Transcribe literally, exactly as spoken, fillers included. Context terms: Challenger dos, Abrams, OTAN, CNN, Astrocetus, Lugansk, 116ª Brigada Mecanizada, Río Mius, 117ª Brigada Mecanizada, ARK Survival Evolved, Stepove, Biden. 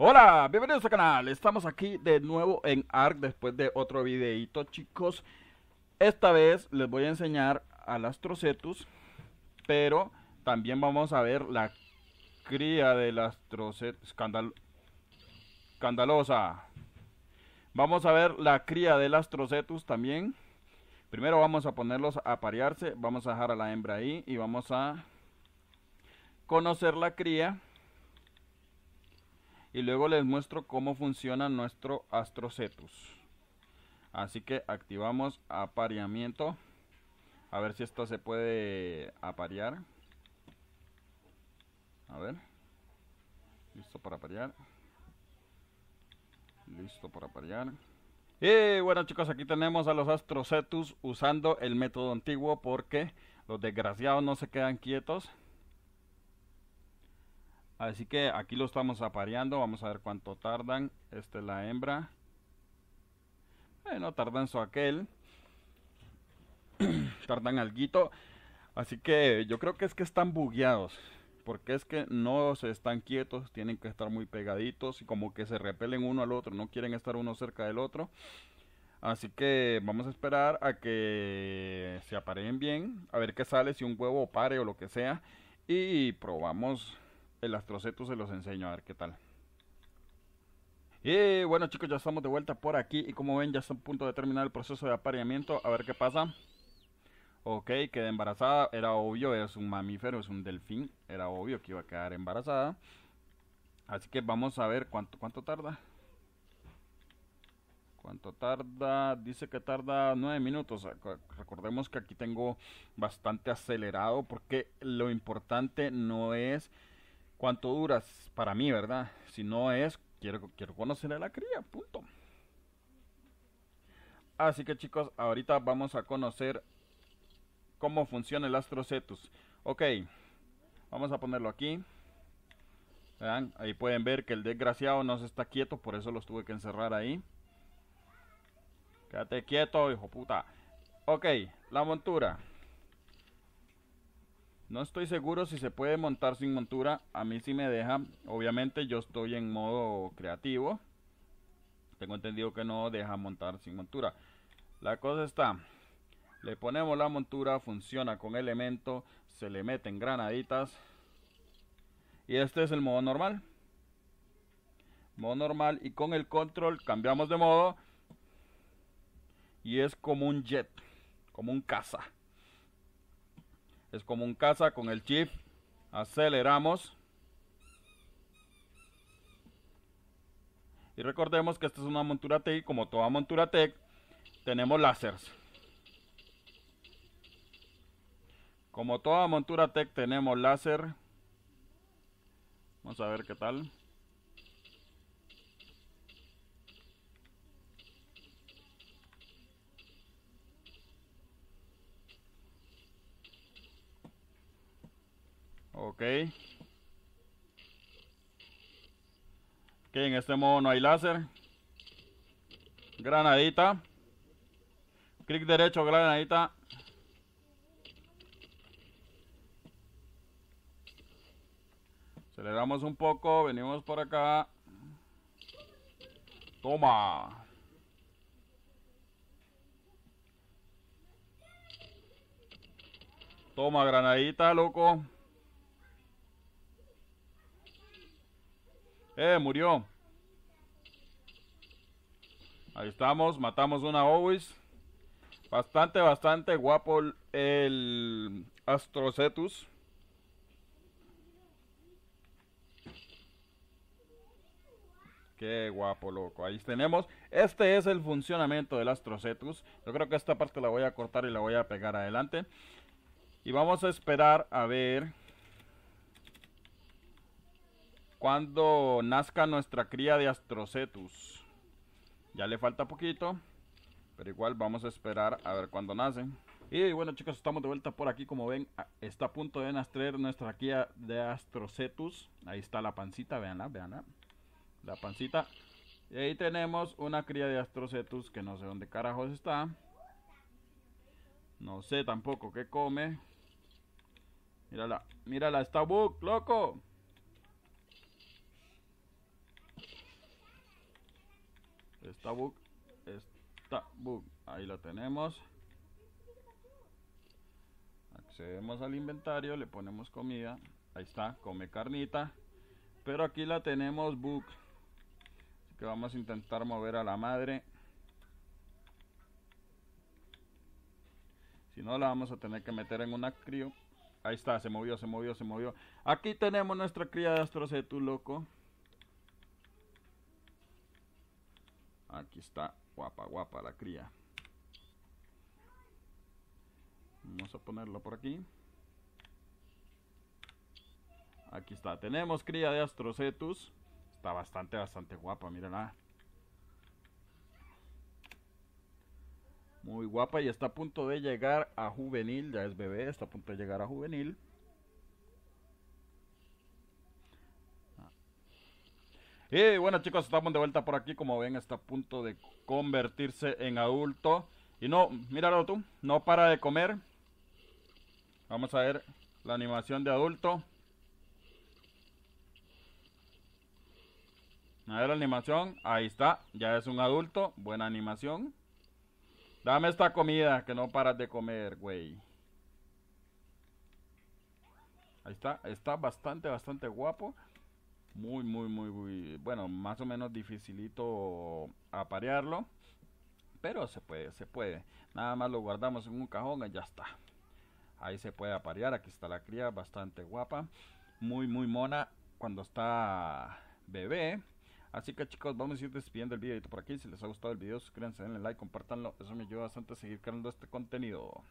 Hola, bienvenidos al canal, estamos aquí de nuevo en ARK después de otro videito, chicos. Esta vez les voy a enseñar al Astrocetus, pero también vamos a ver la cría del Astrocetus escandal, Escandalosa Vamos a ver la cría del Astrocetus también. Primero vamos a ponerlos a parearse, vamos a dejar a la hembra ahí y vamos a conocer la cría. Y luego les muestro cómo funciona nuestro Astrocetus. Así que activamos apareamiento. A ver si esta se puede aparear. A ver. Listo para aparear. Listo para aparear. Y bueno, chicos, aquí tenemos a los Astrocetus usando el método antiguo, porque los desgraciados no se quedan quietos. Así que aquí lo estamos apareando, vamos a ver cuánto tardan. Esta es la hembra. Bueno, tardan su aquel. Tardan alguito. Así que yo creo que es que están bugueados, porque es que no se están quietos, tienen que estar muy pegaditos y como que se repelen uno al otro, no quieren estar uno cerca del otro. Así que vamos a esperar a que se apareen bien, a ver qué sale, si un huevo pare o lo que sea. Y probamos el Astrocetus, se los enseño a ver qué tal. Y bueno, chicos, ya estamos de vuelta por aquí. Y como ven, ya está a punto de terminar el proceso de apareamiento. A ver qué pasa. Ok, queda embarazada. Era obvio, es un mamífero, es un delfín. Era obvio que iba a quedar embarazada. Así que vamos a ver cuánto, cuánto tarda. Cuánto tarda. Dice que tarda nueve minutos. Recordemos que aquí tengo bastante acelerado, porque lo importante no es cuánto duras para mí, ¿verdad? Si no es, quiero, quiero conocer a la cría, punto. Así que, chicos, ahorita vamos a conocer cómo funciona el Astrocetus. Ok, vamos a ponerlo aquí. ¿Vean? Ahí pueden ver que el desgraciado no se está quieto, por eso los tuve que encerrar ahí. Quédate quieto, hijo puta. Ok, la montura. No estoy seguro si se puede montar sin montura. A mí sí me deja. Obviamente yo estoy en modo creativo. Tengo entendido que no deja montar sin montura. La cosa está. Le ponemos la montura. Funciona con elemento. Se le meten granaditas. Y este es el modo normal. Modo normal. Y con el control cambiamos de modo. Y es como un jet. Como un caza. Es como un caza con el chip. Aceleramos. Y recordemos que esta es una montura T E C. Como toda montura T E C, tenemos láseres. Como toda montura T E C tenemos láser. Vamos a ver qué tal. Ok. Ok, en este modo no hay láser. Granadita. Clic derecho, granadita. Aceleramos un poco, venimos por acá. Toma. Toma, granadita, loco. Eh, murió. Ahí estamos, matamos una Owis. Bastante, bastante guapo el, el Astrocetus. Qué guapo, loco. Ahí tenemos. Este es el funcionamiento del Astrocetus. Yo creo que esta parte la voy a cortar y la voy a pegar adelante. Y vamos a esperar a ver cuando nazca nuestra cría de Astrocetus. Ya le falta poquito, pero igual vamos a esperar a ver cuando nacen. Y bueno, chicos, estamos de vuelta por aquí. Como ven, está a punto de nacer nuestra cría de Astrocetus. Ahí está la pancita, veanla, veanla. La pancita. Y ahí tenemos una cría de Astrocetus que no sé dónde carajos está. No sé tampoco qué come. Mírala, mírala, está bug, loco. Está bug. Está bug. Ahí lo tenemos. Accedemos al inventario, le ponemos comida. Ahí está, come carnita. Pero aquí la tenemos bug. Así que vamos a intentar mover a la madre. Si no, la vamos a tener que meter en una crío. Ahí está, se movió, se movió, se movió. Aquí tenemos nuestra cría de Astrocetus, loco. Aquí está, guapa, guapa la cría. Vamos a ponerlo por aquí. Aquí está, tenemos cría de Astrocetus. Está bastante, bastante guapa, mírenla. Muy guapa y está a punto de llegar a juvenil. Ya es bebé, está a punto de llegar a juvenil. Y bueno, chicos, estamos de vuelta por aquí. Como ven, está a punto de convertirse en adulto. Y no, míralo tú, no para de comer. Vamos a ver la animación de adulto. A ver la animación, ahí está. Ya es un adulto, buena animación. Dame esta comida, que no paras de comer, güey. Ahí está, está bastante, bastante guapo. Muy, muy, muy, muy, bueno, más o menos dificilito aparearlo. Pero se puede, se puede. Nada más lo guardamos en un cajón y ya está. Ahí se puede aparear, aquí está la cría, bastante guapa. Muy, muy mona cuando está bebé. Así que chicos, vamos a ir despidiendo el videito por aquí. Si les ha gustado el video, suscríbanse, denle like, compártanlo. Eso me ayuda bastante a seguir creando este contenido.